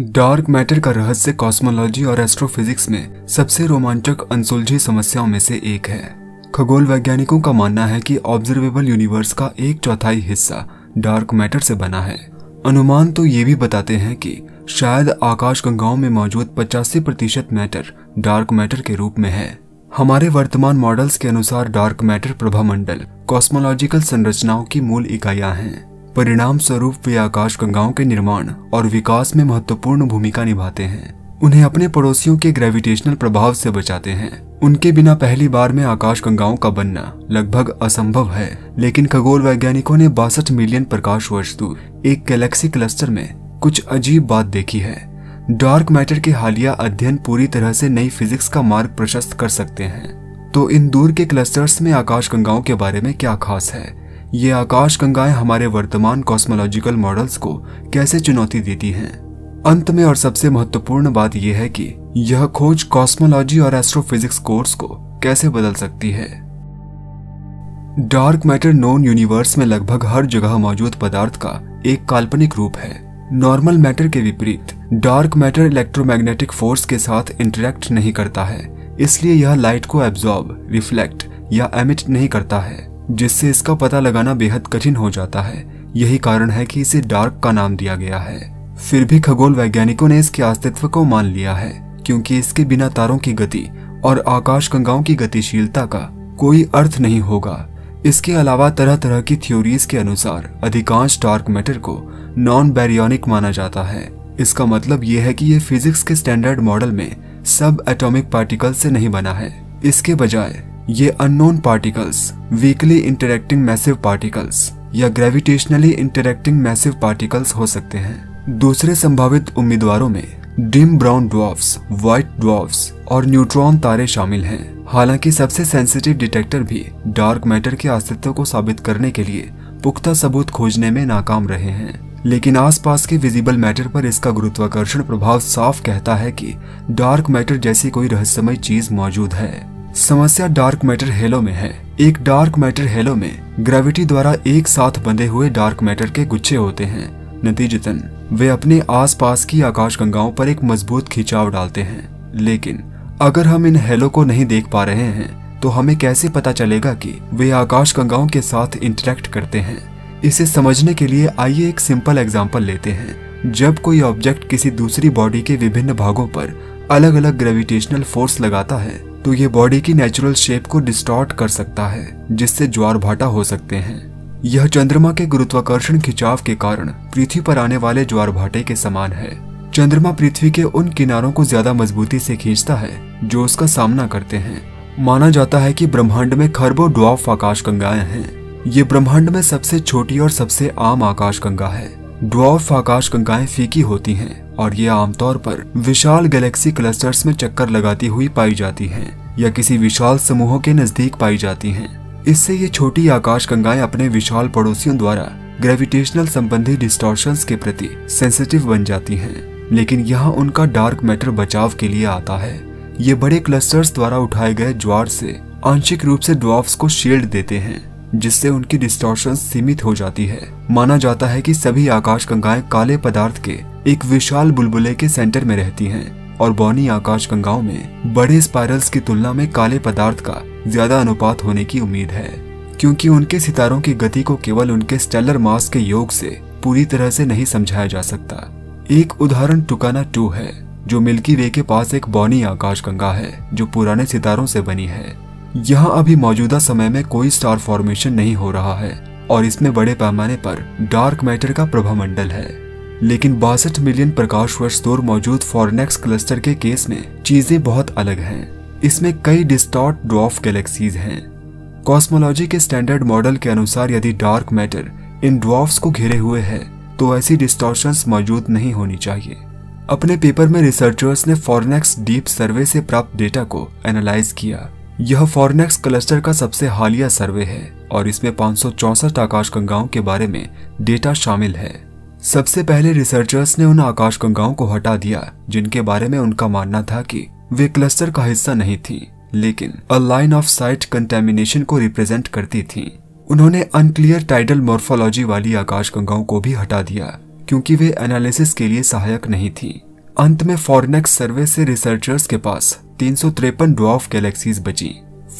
Dark matter का रहस्य cosmology और एस्ट्रोफिजिक्स में सबसे रोमांचक अनसुलझी समस्याओं में से एक है। खगोल वैज्ञानिकों का मानना है कि ऑब्जर्वेबल यूनिवर्स का एक चौथाई हिस्सा डार्क मैटर से बना है। अनुमान तो ये भी बताते हैं कि शायद आकाशगंगाओं में मौजूद 85% मैटर डार्क मैटर के रूप में है। हमारे वर्तमान मॉडल्स के अनुसार डार्क मैटर प्रभामंडल कॉस्मोलॉजिकल संरचनाओं की मूल इकाइयां हैं। परिणाम स्वरूप वे आकाशगंगाओं के निर्माण और विकास में महत्वपूर्ण भूमिका निभाते हैं। उन्हें अपने पड़ोसियों के ग्रेविटेशनल प्रभाव से बचाते हैं। उनके बिना पहली बार में आकाशगंगाओं का बनना लगभग असंभव है, लेकिन खगोल वैज्ञानिकों ने 62 मिलियन प्रकाश वर्ष दूर एक गैलेक्सी क्लस्टर में कुछ अजीब बात देखी है। डार्क मैटर के हालिया अध्ययन पूरी तरह से नई फिजिक्स का मार्ग प्रशस्त कर सकते हैं। तो इन दूर के क्लस्टर्स में आकाशगंगाओं के बारे में क्या खास है? ये आकाशगंगाएं हमारे वर्तमान कॉस्मोलॉजिकल मॉडल्स को कैसे चुनौती देती हैं? अंत में और सबसे महत्वपूर्ण बात यह है कि यह खोज कॉस्मोलॉजी और एस्ट्रोफिजिक्स कोर्स को कैसे बदल सकती है। डार्क मैटर नोन यूनिवर्स में लगभग हर जगह मौजूद पदार्थ का एक काल्पनिक रूप है। नॉर्मल मैटर के विपरीत डार्क मैटर इलेक्ट्रोमैग्नेटिक फोर्स के साथ इंटरैक्ट नहीं करता है, इसलिए यह लाइट को एब्जॉर्ब, रिफ्लेक्ट या एमिट नहीं करता है, जिससे इसका पता लगाना बेहद कठिन हो जाता है। यही कारण है कि इसे डार्क का नाम दिया गया है। फिर भी खगोल वैज्ञानिकों ने इसके अस्तित्व को मान लिया है, क्योंकि इसके बिना तारों की गति और आकाशगंगाओं की गतिशीलता का कोई अर्थ नहीं होगा। इसके अलावा तरह तरह की थ्योरीज के अनुसार अधिकांश डार्क मैटर को नॉन बैरियोनिक माना जाता है। इसका मतलब यह है कि यह फिजिक्स के स्टैंडर्ड मॉडल में सब एटॉमिक पार्टिकल से नहीं बना है। इसके बजाय ये unknown particles, weakly interacting massive particles या ग्रेविटेशनली इंटरैक्टिंग मैसिव पार्टिकल्स हो सकते हैं। दूसरे संभावित उम्मीदवारों में dim brown dwarfs, white dwarfs और न्यूट्रॉन तारे शामिल हैं। हालांकि सबसे सेंसिटिव डिटेक्टर भी डार्क मैटर के अस्तित्व को साबित करने के लिए पुख्ता सबूत खोजने में नाकाम रहे हैं, लेकिन आसपास के विजिबल मैटर पर इसका गुरुत्वाकर्षण प्रभाव साफ कहता है कि डार्क मैटर जैसी कोई रहस्यमय चीज मौजूद है। समस्या डार्क मैटर हेलो में है। एक डार्क मैटर हेलो में ग्रेविटी द्वारा एक साथ बंधे हुए डार्क मैटर के गुच्छे होते हैं। नतीजतन वे अपने आसपास की आकाशगंगाओं पर एक मजबूत खिंचाव डालते हैं। लेकिन अगर हम इन हेलो को नहीं देख पा रहे हैं तो हमें कैसे पता चलेगा कि वे आकाशगंगाओं के साथ इंटरेक्ट करते हैं? इसे समझने के लिए आइए एक सिंपल एग्जाम्पल लेते हैं। जब कोई ऑब्जेक्ट किसी दूसरी बॉडी के विभिन्न भागों पर अलग अलग ग्रेविटेशनल फोर्स लगाता है तो ये बॉडी की नेचुरल शेप को डिस्टॉर्ट कर सकता है, जिससे ज्वारभाटा हो सकते हैं। यह चंद्रमा के गुरुत्वाकर्षण खिंचाव के कारण पृथ्वी पर आने वाले ज्वारभाटे के समान है। चंद्रमा पृथ्वी के उन किनारों को ज्यादा मजबूती से खींचता है जो उसका सामना करते हैं। माना जाता है कि ब्रह्मांड में खरबों ड्वार्फ आकाशगंगाएं हैं। ये ब्रह्मांड में सबसे छोटी और सबसे आम आकाशगंगा है। ड्वार्फ आकाशगंगाएं फीकी होती हैं और ये आमतौर पर विशाल गैलेक्सी क्लस्टर्स में चक्कर लगाती हुई पाई जाती हैं या किसी विशाल समूहों के नजदीक पाई जाती हैं। इससे ये छोटी आकाशगंगाएं अपने विशाल पड़ोसियों द्वारा ग्रेविटेशनल संबंधी डिस्टॉर्शंस के प्रति सेंसिटिव बन जाती हैं, लेकिन यहाँ उनका डार्क मैटर बचाव के लिए आता है। ये बड़े क्लस्टर्स द्वारा उठाए गए ज्वार से आंशिक रूप से ड्वार्फ्स को शील्ड देते हैं, जिससे उनकी डिस्टॉर्शन सीमित हो जाती है। माना जाता है कि सभी आकाशगंगाएं काले पदार्थ के एक विशाल बुलबुले के सेंटर में रहती हैं और बौनी आकाशगंगाओं में बड़े स्पाइरल्स की तुलना में काले पदार्थ का ज्यादा अनुपात होने की उम्मीद है, क्योंकि उनके सितारों की गति को केवल उनके स्टेलर मास के योग से पूरी तरह से नहीं समझाया जा सकता। एक उदाहरण टुकाना 2 है, जो मिल्की वे के पास एक बौनी आकाशगंगा है जो पुराने सितारों से बनी है। यहाँ अभी मौजूदा समय में कोई स्टार फॉर्मेशन नहीं हो रहा है और इसमें बड़े पैमाने पर डार्क मैटर का प्रभामंडल है। लेकिन 62 मिलियन प्रकाश वर्ष दूर मौजूद फॉरनेक्स क्लस्टर के केस में चीजें बहुत अलग हैं। इसमें कई डिस्टॉर्ट ड्वार्फ गैलेक्सीज हैं। कॉस्मोलॉजी के स्टैंडर्ड मॉडल के अनुसार यदि डार्क मैटर इन ड्वार्फ्स को घेरे हुए है तो ऐसी डिस्टॉर्शंस मौजूद नहीं होनी चाहिए। अपने पेपर में रिसर्चर्स ने फॉरनेक्स डीप सर्वे से प्राप्त डेटा को एनालाइज किया। यह फॉरनेक्स क्लस्टर का सबसे हालिया सर्वे है और इसमें 564 आकाशगंगाओं के बारे में डेटा शामिल है। सबसे पहले रिसर्चर्स ने उन आकाशगंगाओं को हटा दिया जिनके बारे में उनका मानना था कि वे क्लस्टर का हिस्सा नहीं थी, लेकिन a line of sight contamination को रिप्रेजेंट करती थी। उन्होंने अनक्लियर टाइडल मॉर्फोलॉजी वाली आकाशगंगाओं को भी हटा दिया, क्योंकि वे एनालिसिस के लिए सहायक नहीं थी। अंत में फॉरनेक्स सर्वे से रिसर्चर्स के पास 353 ड्वार्फ गैलेक्सीज बची।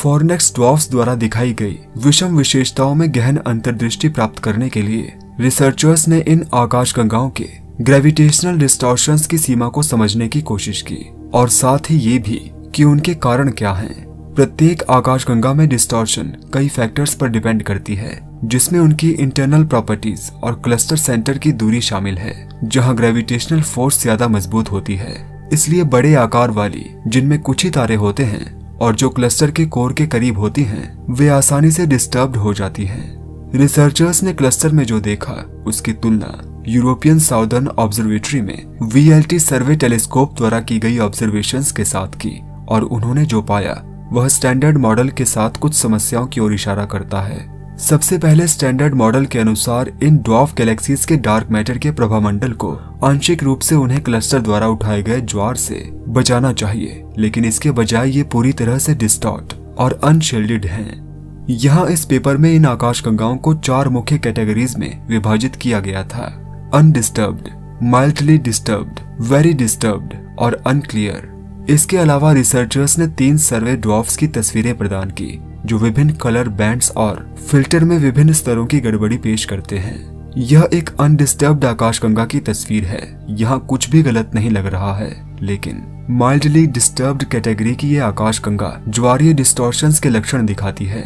फॉरनेक्स ड्वार्फ्स द्वारा दिखाई गई विषम विशेषताओं में गहन अंतर्दृष्टि प्राप्त करने के लिए रिसर्चर्स ने इन आकाशगंगाओं के ग्रेविटेशनल डिस्टॉर्शंस की सीमा को समझने की कोशिश की और साथ ही ये भी कि उनके कारण क्या हैं। प्रत्येक आकाशगंगा में डिस्टॉर्शन कई फैक्टर्स पर डिपेंड करती है जिसमें उनकी इंटरनल प्रॉपर्टीज और क्लस्टर सेंटर की दूरी शामिल है, जहां ग्रेविटेशनल फोर्स ज्यादा मजबूत होती है। इसलिए बड़े आकार वाली, जिनमें कुछ ही तारे होते हैं और जो क्लस्टर के कोर के करीब होती हैं, वे आसानी से डिस्टर्ब्ड हो जाती हैं। रिसर्चर्स ने क्लस्टर में जो देखा उसकी तुलना यूरोपियन साउदर्न ऑब्जर्वेटरी में VLT सर्वे टेलीस्कोप द्वारा की गई ऑब्जर्वेशंस के साथ की और उन्होंने जो पाया वह स्टैंडर्ड मॉडल के साथ कुछ समस्याओं की ओर इशारा करता है। सबसे पहले स्टैंडर्ड मॉडल के अनुसार इन ड्वार्फ गैलेक्सीज के डार्क मैटर के प्रभामंडल को आंशिक रूप से उन्हें क्लस्टर द्वारा उठाए गए ज्वार से बचाना चाहिए, लेकिन इसके बजाय ये पूरी तरह से डिस्टॉर्ट और अनशील्डेड हैं। यहाँ इस पेपर में इन आकाशगंगाओं को 4 मुख्य कैटेगरीज में विभाजित किया गया था: undisturbed, mildly disturbed, very disturbed और अनक्लियर। इसके अलावा रिसर्चर्स ने 3 सर्वे ड्वार्फ्स की तस्वीरें प्रदान की जो विभिन्न कलर बैंड्स और फिल्टर में विभिन्न स्तरों की गड़बड़ी पेश करते हैं। यह एक अनडिस्टर्ब्ड आकाशगंगा की तस्वीर है, यहाँ कुछ भी गलत नहीं लग रहा है, लेकिन माइल्डली डिस्टर्ब्ड कैटेगरी की ये आकाशगंगा ज्वारीय डिस्टॉर्शंस के लक्षण दिखाती है।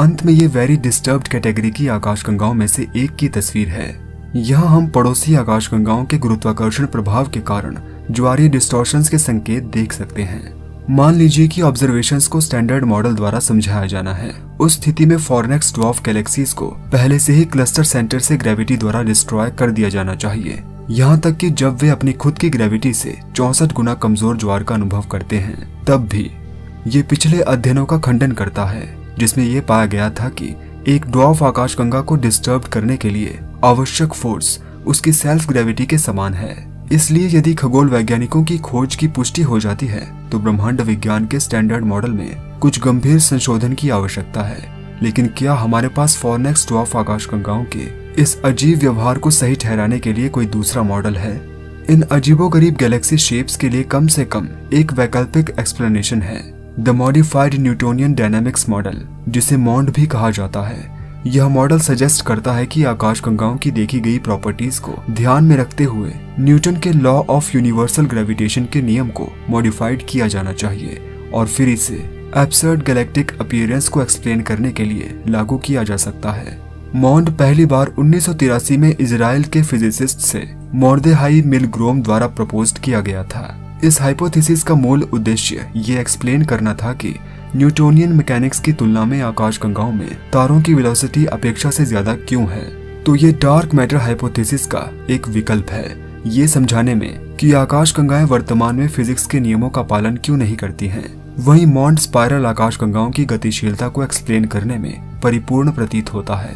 अंत में ये वेरी डिस्टर्ब्ड कैटेगरी की आकाशगंगाओं में से एक की तस्वीर है। यहाँ हम पड़ोसी आकाशगंगाओं के गुरुत्वाकर्षण प्रभाव के कारण ज्वारीय डिस्टॉर्शंस के संकेत देख सकते हैं। मान लीजिए कि ऑब्जर्वेशंस को स्टैंडर्ड मॉडल द्वारा समझाया जाना है, उस स्थिति में फॉरनेक्स ड्वार्फ गैलेक्सीज को पहले से ही क्लस्टर सेंटर से ग्रेविटी द्वारा डिस्ट्रॉय कर दिया जाना चाहिए, यहाँ तक कि जब वे अपनी खुद की ग्रेविटी से 64 गुना कमजोर ज्वार का अनुभव करते हैं तब भी। ये पिछले अध्ययनों का खंडन करता है जिसमें ये पाया गया था कि एक ड्वार्फ आकाशगंगा को डिस्टर्ब करने के लिए आवश्यक फोर्स उसकी सेल्फ ग्रेविटी के समान है। इसलिए यदि खगोल वैज्ञानिकों की खोज की पुष्टि हो जाती है तो ब्रह्मांड विज्ञान के स्टैंडर्ड मॉडल में कुछ गंभीर संशोधन की आवश्यकता है, लेकिन क्या हमारे पास फॉरनेक्स ड्वार्फ आकाशगंगाओं के इस अजीब व्यवहार को सही ठहराने के लिए कोई दूसरा मॉडल है? इन अजीबोगरीब गैलेक्सी शेप्स के लिए कम से कम एक वैकल्पिक एक्सप्लेनेशन है, the modified Newtonian dynamics model, जिसे मॉन्ड भी कहा जाता है। यह मॉडल सजेस्ट करता है कि आकाशगंगाओं की देखी गई प्रॉपर्टीज को ध्यान में रखते हुए न्यूटन के लॉ ऑफ यूनिवर्सल ग्रेविटेशन के नियम को मॉडिफाइड किया जाना चाहिए और फिर इसे एब्सर्ड गैलेक्टिक अपीयरेंस को एक्सप्लेन करने के लिए लागू किया जा सकता है। मॉन्ड पहली बार 1983 में इजराइल के फिजिसिस्ट से मोर्देहाई मिलग्रोम द्वारा प्रपोज्ड किया गया था। इस हाइपोथेसिस का मूल उद्देश्य ये एक्सप्लेन करना था कि न्यूटोनियन मैकेनिक्स की तुलना में आकाशगंगाओं में तारों की वेलोसिटी अपेक्षा से ज्यादा क्यों है। तो ये डार्क मैटर हाइपोथेसिस का एक विकल्प है, ये समझाने में कि आकाशगंगाएं वर्तमान में फिजिक्स के नियमों का पालन क्यों नहीं करती हैं। वहीं मॉन्ड स्पाइरल आकाशगंगाओं की गतिशीलता को एक्सप्लेन करने में परिपूर्ण प्रतीत होता है।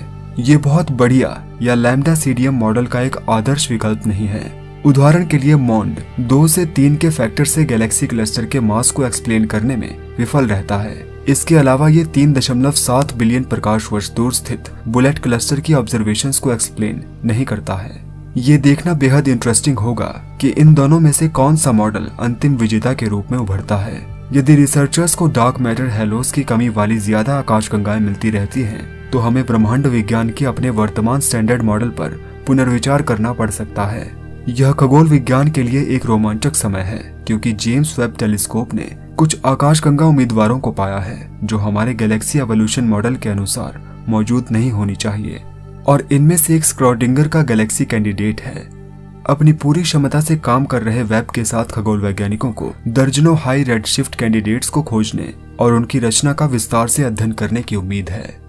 ये बहुत बढ़िया या लैम्डा सीडियम मॉडल का एक आदर्श विकल्प नहीं है। उदाहरण के लिए मॉन्ड 2 से 3 के फैक्टर से गैलेक्सी क्लस्टर के मास को एक्सप्लेन करने में विफल रहता है। इसके अलावा ये 3.7 बिलियन प्रकाश वर्ष दूर स्थित बुलेट क्लस्टर की ऑब्जर्वेशंस को एक्सप्लेन नहीं करता है। ये देखना बेहद इंटरेस्टिंग होगा कि इन दोनों में से कौन सा मॉडल अंतिम विजेता के रूप में उभरता है। यदि रिसर्चर्स को डार्क मैटर हेलोस की कमी वाली ज्यादा आकाशगंगाएं मिलती रहती है तो हमें ब्रह्मांड विज्ञान के अपने वर्तमान स्टैंडर्ड मॉडल पर पुनर्विचार करना पड़ सकता है। यह खगोल विज्ञान के लिए एक रोमांचक समय है क्योंकि जेम्स वेब टेलीस्कोप ने कुछ आकाशगंगा उम्मीदवारों को पाया है जो हमारे गैलेक्सी एवोल्यूशन मॉडल के अनुसार मौजूद नहीं होनी चाहिए, और इनमें से एक स्क्रोडिंगर का गैलेक्सी कैंडिडेट है। अपनी पूरी क्षमता से काम कर रहे वेब के साथ खगोल वैज्ञानिकों को दर्जनों हाई रेडशिफ्ट कैंडिडेट्स को खोजने और उनकी रचना का विस्तार से अध्ययन करने की उम्मीद है।